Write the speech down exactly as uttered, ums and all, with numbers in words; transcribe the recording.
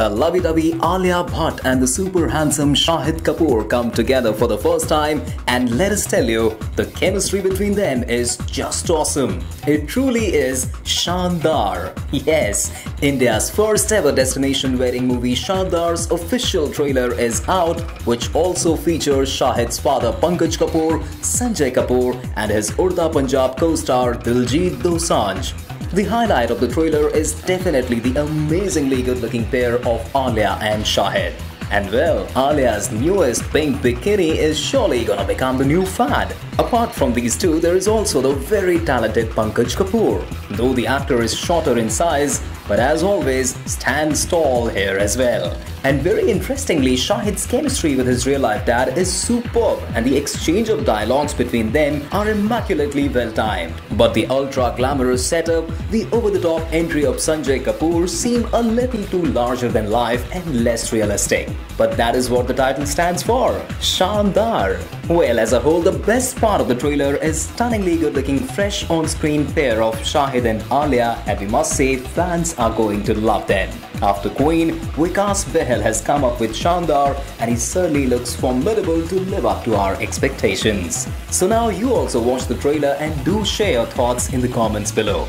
the lovey-dovey Alia Bhatt and the super handsome Shahid Kapoor come together for the first time, and let us tell you, the chemistry between them is just awesome. It truly is Shaandaar. Yes, India's first ever destination wedding movie Shaandaar's official trailer is out, which also features Shahid's father Pankaj Kapoor, Sanjay Kapoor and his Udta Punjab co-star Diljit Dosanjh. The highlight of the trailer is definitely the amazingly good-looking pair of Alia and Shahid. And well, Alia's newest pink bikini is surely gonna become the new fad. Apart from these two, there is also the very talented Pankaj Kapoor. Though the actor is shorter in size, but as always, stands tall here as well. And very interestingly, Shahid's chemistry with his real-life dad is superb, and the exchange of dialogues between them are immaculately well-timed. But the ultra-glamorous setup, the over-the-top entry of Sanjay Kapoor seem a little too larger than life and less realistic. But that is what the title stands for, Shaandaar. Well, as a whole, the best part of the trailer is stunningly good-looking fresh on-screen pair of Shahid and Alia, and we must say, fans are going to love them. After Queen, Vikas Bahl has come up with Shaandaar, and he certainly looks formidable to live up to our expectations. So now you also watch the trailer and do share your thoughts in the comments below.